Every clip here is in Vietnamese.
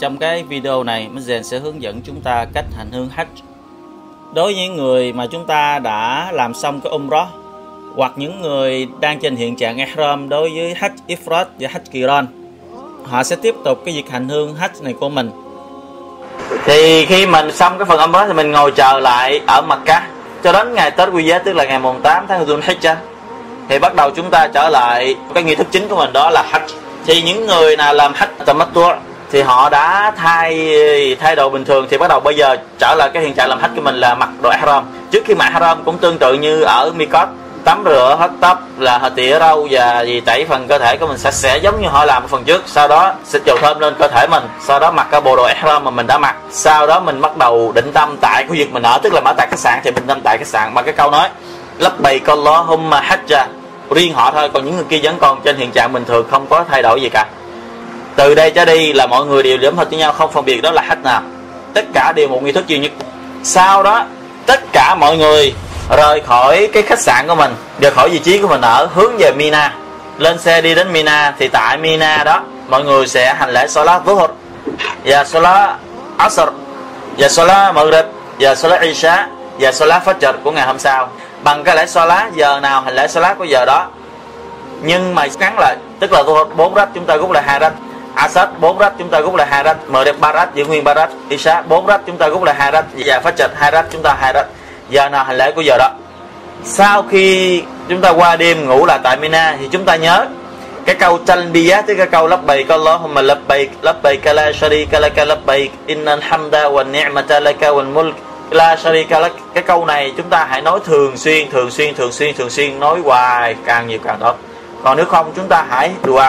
Trong cái video này, Mizzen sẽ hướng dẫn chúng ta cách hành hương Hajj. Đối với những người mà chúng ta đã làm xong cái Umrah hoặc những người đang trên hiện trạng Ihram đối với Hajj Ifrad và Hajj Qiran, họ sẽ tiếp tục cái việc hành hương Hajj này của mình. Thì khi mình xong cái phần Umrah thì mình ngồi chờ lại ở Mecca cho đến ngày Tết Quy Giá, tức là ngày mùng 8 tháng Dhu al-Hijjah, thì bắt đầu chúng ta trở lại cái nghi thức chính của mình, đó là Hajj. Thì những người nào làm Hajj Tamattu' thì họ đã thay đồ bình thường, thì bắt đầu bây giờ trở lại cái hiện trạng làm Hajj của mình là mặc đồ Ihram. Trước khi mặc Ihram cũng tương tự như ở Miqat, tắm rửa, hết tóc, là họ tỉa râu và tẩy phần cơ thể của mình sạch sẽ giống như họ làm phần trước. Sau đó xịt dầu thơm lên cơ thể mình, sau đó mặc cái bộ đồ Ihram mà mình đã mặc. Sau đó mình bắt đầu định tâm tại khu vực mình ở, tức là mở tại khách sạn thì mình tâm tại khách sạn bằng cái câu nói Labbayk Allahumma hajjan, riêng họ thôi, còn những người kia vẫn còn trên hiện trạng bình thường, không có thay đổi gì cả. Từ đây trở đi là mọi người đều liễm hợp với nhau, không phân biệt đó là hajj nào, tất cả đều một nghi thức duy nhất. Sau đó tất cả mọi người rời khỏi cái khách sạn của mình, rời khỏi vị trí của mình ở, hướng về Mina, lên xe đi đến Mina. Thì tại Mina đó mọi người sẽ hành lễ Salat Vuhut và Salat Asr và Salat Maghrib và Salat Isha và Salat Fajr của ngày hôm sau bằng cái lễ Salat, giờ nào hành lễ Salat của giờ đó, nhưng mà ngắn lại, tức là Vuhut 4 rắc chúng ta rút lại 2 rắc, Asr 4 rắc chúng ta rút lại 2 rắc, Maghrib 3 rắc giữ nguyên 3 rắc, Isha 4 rắc chúng ta rút lại 2 rắc và Fajr 2 rắc chúng ta 2 rắc, giờ nào hành lễ của giờ đó. Sau khi chúng ta qua đêm ngủ lại tại Mina thì chúng ta nhớ cái câu talbiyah, tức cái câu Labbayk Allahumma labbayk, labbayk la sharika laka labbayk, innal hamda wan ni'mata laka wal mulk la sharika lak. Cái câu này chúng ta hãy nói thường xuyên, nói hoài, càng nhiều càng tốt. Còn nếu không chúng ta hãy Dua,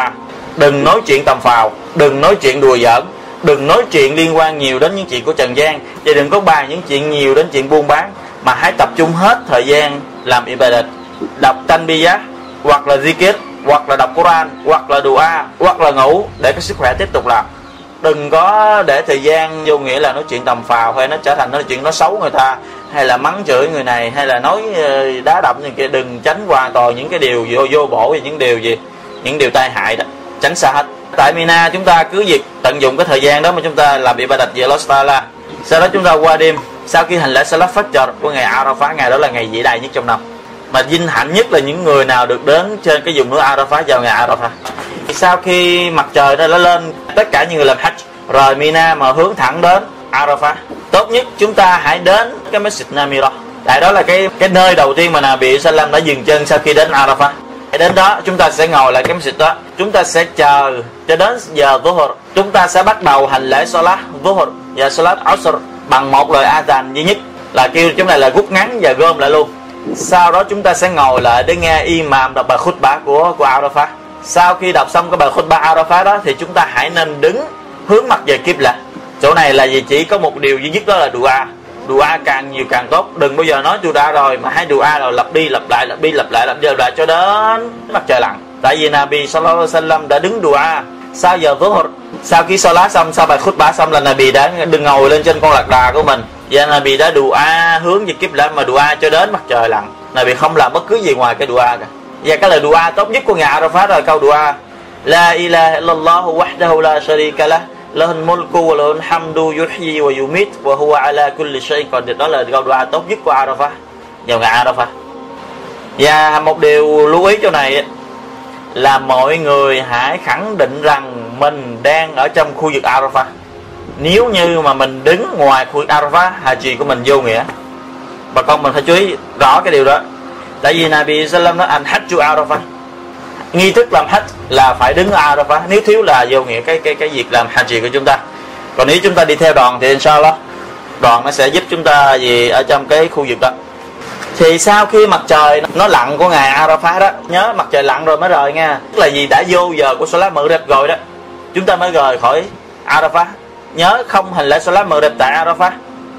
đừng nói chuyện tầm phào, đừng nói chuyện đùa giỡn, đừng nói chuyện liên quan nhiều đến những chuyện của trần gian, và đừng có bàn những chuyện nhiều đến chuyện buôn bán, mà hãy tập trung hết thời gian làm ibadat, đọc talbiyah hoặc là zikir hoặc là đọc Quran hoặc là Dua hoặc là ngủ để cái sức khỏe tiếp tục làm. Đừng có để thời gian vô nghĩa là nói chuyện tầm phào, hay nó trở thành nói chuyện nói xấu người ta, hay là mắng chửi người này, hay là nói đá đập người kia. Đừng, tránh hoàn toàn những cái điều vô bổ, những điều tai hại đó, tránh xa hết. Tại Mina chúng ta cứ việc tận dụng cái thời gian đó mà chúng ta làm ibadat về Allah Taala. Sau đó chúng ta qua đêm, sau khi hành lễ Salat Fajr của ngày Arafah, ngày đó là ngày vĩ đại nhất trong năm, mà vinh hạnh nhất là những người nào được đến trên cái vùng núi Arafah vào ngày Arafah. Sau khi mặt trời nó lên, tất cả những người làm Hajj rời Mina mà hướng thẳng đến Arafah. Tốt nhất chúng ta hãy đến cái Masjid Al-Haram, tại đó là cái nơi đầu tiên mà Nabi Sallam đã dừng chân sau khi đến Arafah. Đến đó chúng ta sẽ ngồi lại cái Masjid đó, chúng ta sẽ chờ cho đến giờ Dhuhr, chúng ta sẽ bắt đầu hành lễ Salat Dhuhr và Salat Asr bằng một lời Azan duy nhất, là kêu chúng này là rút ngắn và gom lại luôn. Sau đó chúng ta sẽ ngồi lại để nghe imam đọc bài khutbah của Arafah. Sau khi đọc xong cái bài khutbah Arafah đó thì chúng ta hãy nên đứng hướng mặt về Kiblah. Chỗ này là vì chỉ có một điều duy nhất, đó là Dua. Dua càng nhiều càng tốt, đừng bao giờ nói Dua rồi mà hãy Dua rồi lặp đi lặp lại cho đến mặt trời lặn. Tại vì Nabi Sallallahu Alaihi Wasallam đã đứng Dua sau giờ Dhuhr. Sau khi Salat xong, sau bài khutbah xong là Nabi đã đừng ngồi lên trên con lạc đà của mình, và Nabi đã Dua hướng về Kiblah mà Dua cho đến mặt trời lặn. Nabi không làm bất cứ gì ngoài cái Dua cả. Và cái lời Dua tốt nhất của ngày Arafat là câu Dua La ilaha illallahu wahdahu la sharika lahu, lahul mulku wa lahul hamdu yuhyi wa yumit wa huwa ala kulli shay'in qadir. Đó là câu Dua tốt nhất của Arafat vào ngày Arafat. Và một điều lưu ý chỗ này là mọi người hãy khẳng định rằng mình đang ở trong khu vực Arafah. Nếu như mà mình đứng ngoài khu vực Arafah, Hajj của mình vô nghĩa. Bà con mình phải chú ý rõ cái điều đó. Tại vì Nabi Sallam nói anh Hajju Arafah, nghi thức làm Hajj là phải đứng ở Arafah, nếu thiếu là vô nghĩa cái việc làm Hajj của chúng ta. Còn nếu chúng ta đi theo đoàn thì inshallah đoàn nó sẽ giúp chúng ta gì ở trong cái khu vực đó. Thì sau khi mặt trời nó lặn của ngày Arafah đó, nhớ mặt trời lặn rồi mới rời nha, tức là gì đã vô giờ của Salat Maghrib rồi đó, chúng ta mới rời khỏi Arafah. Nhớ không hành lễ Salat Maghrib tại Arafah,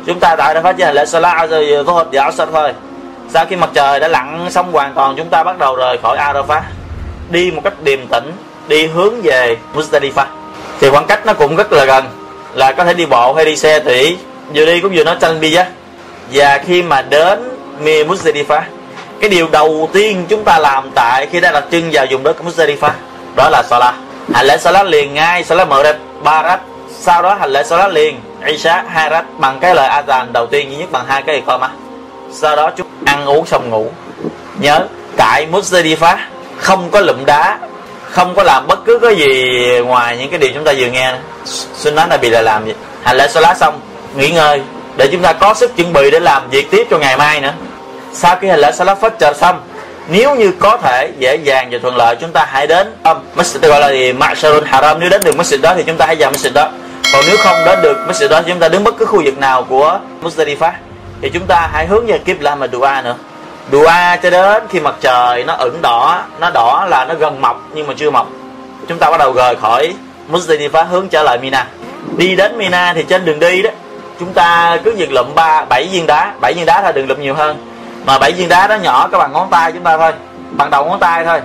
chúng ta tại Arafah chỉ hành lễ Salat Dhuhr và Asr thôi. Sau khi mặt trời đã lặn xong hoàn toàn, chúng ta bắt đầu rời khỏi Arafah, đi một cách điềm tĩnh, đi hướng về Muzdalifah. Thì khoảng cách nó cũng rất là gần, là có thể đi bộ hay đi xe thì vừa đi cũng vừa nói talbiyah. Và khi mà đến Muzdalifah, cái điều đầu tiên chúng ta làm tại khi đã đặt chân vào vùng đất Muzdalifah đó là Salat, hành lễ Salat liền ngay, Salat Maghrib 3 rắc, Sau đó hành lễ Salat liền Isha hai rắc bằng cái lời Azan đầu tiên duy nhất bằng hai cái Iqama. Sau đó chúng ăn uống xong ngủ. Nhớ tại Muzdalifah không có lụm đá, không có làm bất cứ cái gì ngoài những cái điều chúng ta vừa nghe. Sunnah Nabi là làm gì? Hành lễ Salat xong nghỉ ngơi để chúng ta có sức chuẩn bị để làm việc tiếp cho ngày mai nữa. Sau khi hành lễ Salat Fajr xong, nếu như có thể dễ dàng và thuận lợi, chúng ta hãy đến Masjid gọi là gì? Masjid Al-Haram. Nếu đến được Masjid đó thì chúng ta hãy vào Masjid đó. Còn nếu không đến được Masjid đó, chúng ta đứng bất cứ khu vực nào của Muzdalifah thì chúng ta hãy hướng về Kiblah mà Dua nữa. Dua cho đến khi mặt trời nó ửng đỏ, nó đỏ là nó gần mọc nhưng mà chưa mọc. Chúng ta bắt đầu rời khỏi Muzdalifah hướng trở lại Mina. Đi đến Mina thì trên đường đi đó, chúng ta cứ việc lụm 7 viên đá. 7 viên đá thôi, đừng lụm nhiều hơn. Mà 7 viên đá đó nhỏ các bằng ngón tay chúng ta thôi, bằng đầu ngón tay thôi.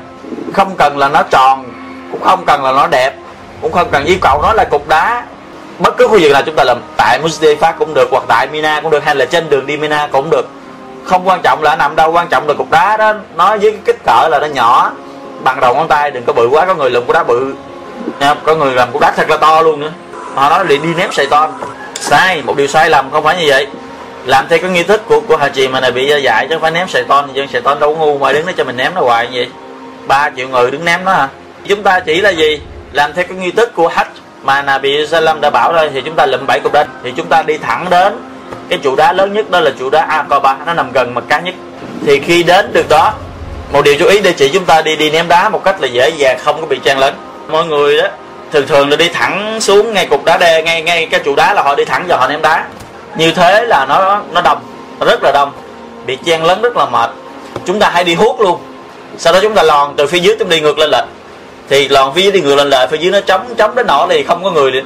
Không cần là nó tròn, cũng không cần là nó đẹp, cũng không cần yêu cầu nó là cục đá. Bất cứ khu vực nào chúng ta làm, tại Muzdalifah cũng được, hoặc tại Mina cũng được, hay là trên đường đi Mina cũng được. Không quan trọng là nằm đâu, quan trọng là cục đá đó nó với cái kích cỡ là nó nhỏ bằng đầu ngón tay, đừng có bự quá. Có người lụm cục đá bự, có người làm cục đá thật là to luôn nữa. Họ nói liền đi ném Shaytan. Sai, một điều sai lầm, không phải như vậy. Làm theo cái nghi thức của Haji mà này bị dạy, chứ không phải ném Shaytan. Nhưng Shaytan đâu có ngu mà đứng để cho mình ném nó hoài như vậy. 3 triệu người đứng ném nó hả? Chúng ta chỉ là gì? Làm theo cái nghi thức của Hajj mà Nabi Salam đã bảo rồi, thì chúng ta lụm 7 cục đá, thì chúng ta đi thẳng đến cái trụ đá lớn nhất, đó là trụ đá Aqaba, nó nằm gần mặt cá nhất. Thì khi đến được đó, một điều chú ý để chỉ chúng ta đi ném đá một cách là dễ dàng, không có bị chen lấn. Mọi người đó thường là đi thẳng xuống ngay cục đá đê, ngay cái trụ đá là họ đi thẳng vào họ ném đá. Như thế là nó đông, rất là đông, bị chen lấn rất là mệt. Chúng ta hay đi hút luôn, sau đó chúng ta lòn từ phía dưới chúng đi ngược lên lệch. Thì lòn phía dưới đi ngược lên lệch, phía dưới nó trống đến nỗi thì không có người liền.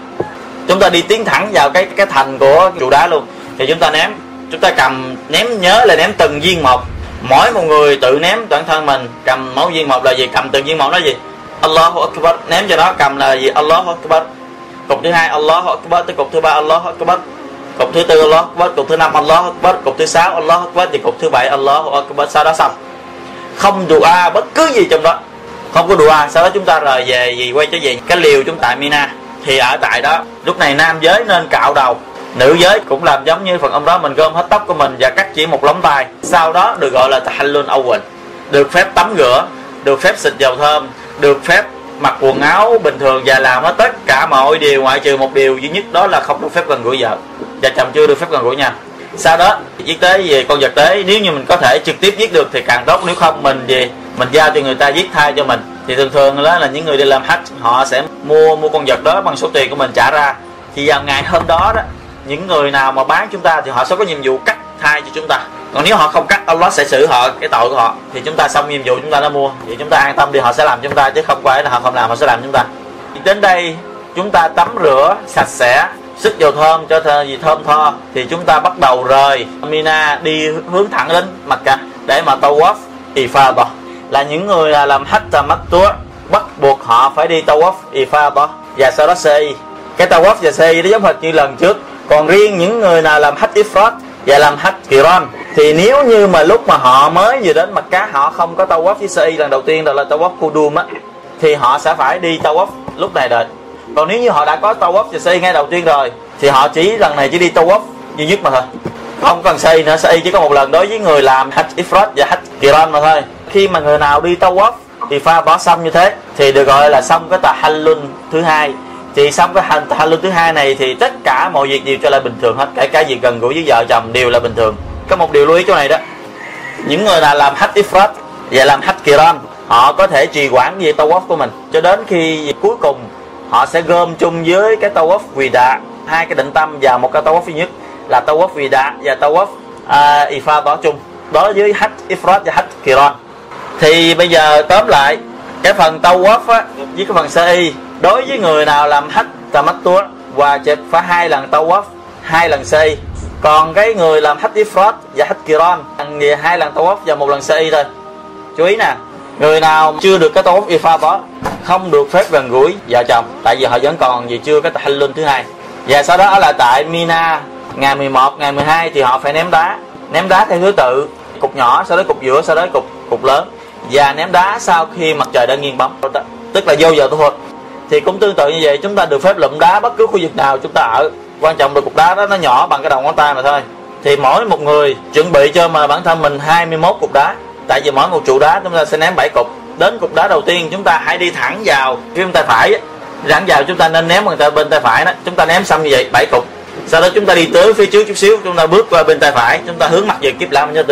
Chúng ta đi tiến thẳng vào cái thành của trụ đá luôn. Thì chúng ta ném, chúng ta cầm ném, nhớ là ném từng viên một. Mỗi một người tự ném bản thân mình, cầm mỗi viên một là gì? Cầm từng viên một đó gì? Allahu Akbar, ném cho nó cầm là gì? Allahu Akbar. Cục thứ 2 Allahu Akbar, tới cục thứ 3 Allahu Akbar, cục thứ 4 Allahu Akbar, cục thứ 5 Allahu Akbar, cục thứ 6 Allahu Akbar, thì cục thứ 7 Allahu Akbar. Sau đó xong, không dua bất cứ gì trong đó, không có dua. Sau đó chúng ta rời về gì, quay trở về cái liều chúng tại Mina. Thì ở tại đó lúc này nam giới nên cạo đầu, nữ giới cũng làm giống như phần ông đó, mình gom hết tóc của mình và cắt chỉ một lóng tay. Sau đó được gọi là tahallul awwal, được phép tắm rửa, được phép xịt dầu thơm, được phép mặc quần áo bình thường và làm hết tất cả mọi điều ngoại trừ một điều duy nhất, đó là không được phép gần gũi vợ và chồng, chưa được phép gần gũi nhau. Sau đó viết tế về con vật tế, nếu như mình có thể trực tiếp viết được thì càng tốt, nếu không mình gì mình giao cho người ta viết thay cho mình. Thì thường đó là những người đi làm hajj họ sẽ mua con vật đó bằng số tiền của mình trả ra. Thì vào ngày hôm đó đó, những người nào mà bán chúng ta thì họ sẽ có nhiệm vụ cắt thai cho chúng ta. Còn nếu họ không cắt, Allah sẽ xử họ cái tội của họ. Thì chúng ta xong nhiệm vụ chúng ta đã mua, thì chúng ta an tâm đi, họ sẽ làm chúng ta, chứ không phải là họ không làm, họ sẽ làm chúng ta. Đến đây chúng ta tắm rửa sạch sẽ, xức dầu thơm cho thơm tho, thì chúng ta bắt đầu rời Mina đi hướng thẳng đến Mecca để mà Tawaf Ifada. Là những người làm Hajj Tamattu' bắt buộc họ phải đi Tawaf Ifada và sau đó Sa'i. Cái Tawaf và Sa'i nó giống hệt như lần trước. Còn riêng những người nào làm Hajj Ifrad và làm Hajj Qiran thì nếu như mà lúc mà họ mới vừa đến mặt cá họ không có Tawaf với Sa'i lần đầu tiên, đó là Tawaf Qudum á, thì họ sẽ phải đi Tawaf lúc này đợi. Còn nếu như họ đã có Tawaf và Sa'i ngay đầu tiên rồi thì họ chỉ lần này chỉ đi Tawaf duy nhất mà thôi, không cần Sa'i nữa. Sa'i chỉ có một lần đối với người làm Hajj Ifrad và Hajj Qiran mà thôi. Khi mà người nào đi Tawaf thì pha bỏ xong như thế thì được gọi là xong cái tahallul thứ hai. Thì xong cái hành tahallul thứ hai này thì tất cả mọi việc đều trở lại bình thường hết, kể cả việc gần gũi với vợ chồng đều là bình thường. Có một điều lưu ý chỗ này đó, những người nào làm Hajj Ifrad và làm Hajj Qiran họ có thể trì hoãn về Tawaf của mình cho đến khi cuối cùng họ sẽ gom chung với cái Tawaf Wida, hai cái định tâm và một cái Tawaf duy nhất là Tawaf Wida và Tawaf Ifada chung. Đối với Hajj Ifrad và Hajj Qiran thì bây giờ tóm lại cái phần Tawaf á, với cái phần Sa'i, đối với người nào làm Hajj Tamattu' và chệt phải 2 lần Tawaf, 2 lần Sa'i. Còn cái người làm Hajj Ifrad và Hajj Qiran thì 2 lần Tawaf và 1 lần Sa'i thôi. Chú ý nè, người nào chưa được cái Tawaf Ifada không được phép gần gũi vợ chồng, tại vì họ vẫn còn gì chưa cái tahallul thứ hai. Và sau đó là tại Mina ngày 11, ngày 12 thì họ phải ném đá theo thứ tự, cục nhỏ, sau đó cục giữa, sau đó cục lớn, và ném đá sau khi mặt trời đã nghiêng bóng, tức là vô giờ Dhuhr. Thì cũng tương tự như vậy, chúng ta được phép lụm đá bất cứ khu vực nào chúng ta ở. Quan trọng là cục đá đó nó nhỏ bằng cái đầu ngón tay mà thôi. Thì mỗi một người chuẩn bị cho mà bản thân mình 21 cục đá. Tại vì mỗi một trụ đá chúng ta sẽ ném 7 cục. Đến cục đá đầu tiên chúng ta hãy đi thẳng vào phía bên tay phải. Rãng vào chúng ta nên ném bên tay phải đó. Chúng ta ném xong như vậy 7 cục. Sau đó chúng ta đi tới phía trước chút xíu, chúng ta bước qua bên tay phải, chúng ta hướng mặt về Kiblah cho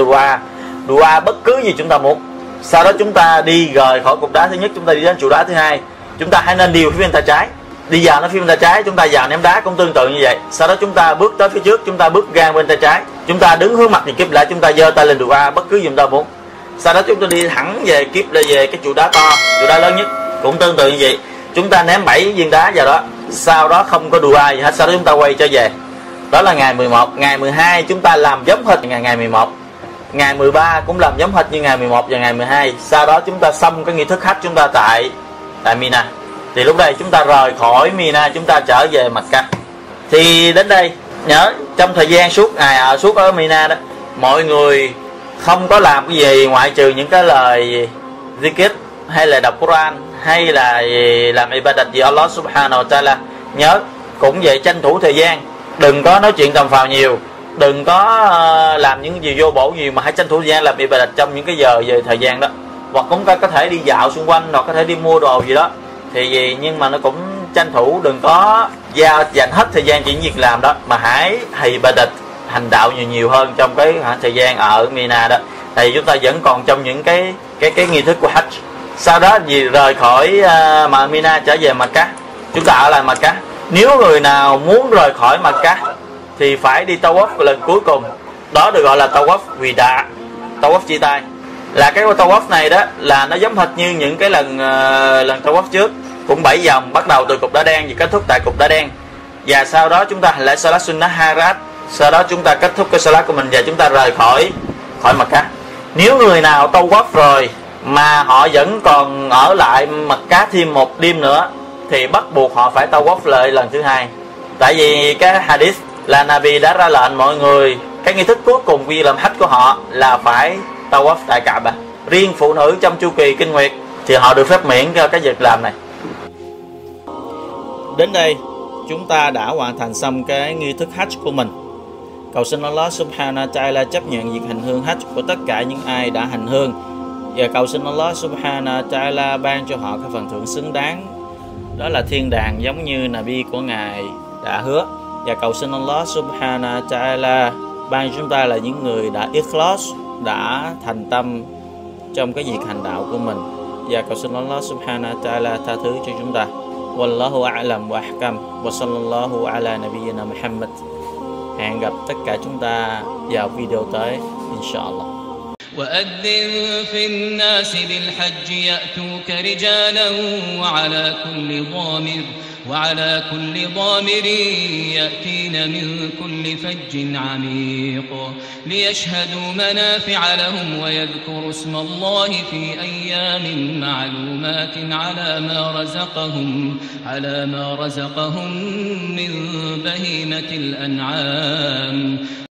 Dua bất cứ gì chúng ta muốn. Sau đó chúng ta đi rời khỏi cục đá thứ nhất, chúng ta đi đến trụ đá thứ hai. Chúng ta hãy nên đi phía bên tay trái. Đi vào nó phía bên tay trái, chúng ta vào ném đá cũng tương tự như vậy. Sau đó chúng ta bước tới phía trước, chúng ta bước ngang bên tay trái. Chúng ta đứng hướng mặt về Kiblah, chúng ta giơ tay lên Dua bất cứ gì chúng ta muốn. Sau đó chúng ta đi thẳng về Kiblah, về cái trụ đá to, trụ đá lớn nhất cũng tương tự như vậy. Chúng ta ném 7 viên đá vào đó. Sau đó không có Dua gì hết, sau đó chúng ta quay trở về. Đó là ngày 11, ngày 12 chúng ta làm giống hệt ngày 11. Ngày 13 cũng làm giống hệt như ngày 11 và ngày 12. Sau đó chúng ta xong cái nghi thức Hajj chúng ta tại Mina. Thì lúc đây chúng ta rời khỏi Mina, chúng ta trở về Mecca. Thì đến đây nhớ trong thời gian suốt ở Mina đó, mọi người không có làm cái gì ngoại trừ những cái lời zikir hay là đọc Quran hay là làm ibadat gì Allah subhanahu wa ta'ala. Nhớ cũng vậy, tranh thủ thời gian, đừng có nói chuyện tầm phào nhiều, đừng có làm những gì vô bổ nhiều, mà hãy tranh thủ thời gian làm ibadat trong những cái giờ về thời gian đó. Hoặc cũng có thể đi dạo xung quanh, hoặc có thể đi mua đồ gì đó thì gì, nhưng mà nó cũng tranh thủ, đừng có dành hết thời gian chỉ việc làm đó, mà hãy ibadat hành đạo nhiều hơn trong cái thời gian ở Mina đó. Thì chúng ta vẫn còn trong những cái nghi thức của Hajj. Sau đó vì rời khỏi Mina trở về Mecca, chúng ta ở lại Mecca. Nếu người nào muốn rời khỏi Mecca thì phải đi tawaf lần cuối cùng, đó được gọi là tawaf Wida, tawaf chia tay. Là cái tawaf này đó là nó giống hệt như những cái lần tawaf trước, cũng 7 vòng, bắt đầu từ cục đá đen và kết thúc tại cục đá đen. Và sau đó chúng ta lại salat sunnah harat, sau đó chúng ta kết thúc cái salat của mình và chúng ta rời khỏi Mecca. Nếu người nào tawaf rồi mà họ vẫn còn ở lại Mecca thêm một đêm nữa thì bắt buộc họ phải tawaf lại lần thứ hai. Tại vì cái hadith là Nabi đã ra lệnh mọi người, cái nghi thức cuối cùng khi làm hajj của họ là phải tawaf tại Kaaba. Riêng phụ nữ trong chu kỳ kinh nguyệt thì họ được phép miễn cái việc làm này. Đến đây chúng ta đã hoàn thành xong cái nghi thức hajj của mình. Cầu xin Allah subhanahu wa ta'ala chấp nhận việc hành hương hajj của tất cả những ai đã hành hương, và cầu xin Allah subhanahu wa ta'ala ban cho họ cái phần thưởng xứng đáng, đó là thiên đàng giống như Nabi của Ngài đã hứa. Và cầu xin Allah subhanahu wa ta'ala ban chúng ta là những người đã ikhlas, đã thành tâm trong cái việc hành đạo của mình. Và cầu xin Allah subhanahu wa ta'ala tha thứ cho chúng ta. Wallahu a'lam wa ahkam wa sallallahu ala nabiyyina Muhammad. Hẹn gặp tất cả chúng ta vào video tới inshallah. وأذن في الناس بالحج يأتوك رجالا وعلى كل ضامر يأتين من كل فج عميق ليشهدوا منافع لهم ويذكروا اسم الله في أيام معلومات على ما رزقهم من بهيمة الأنعام.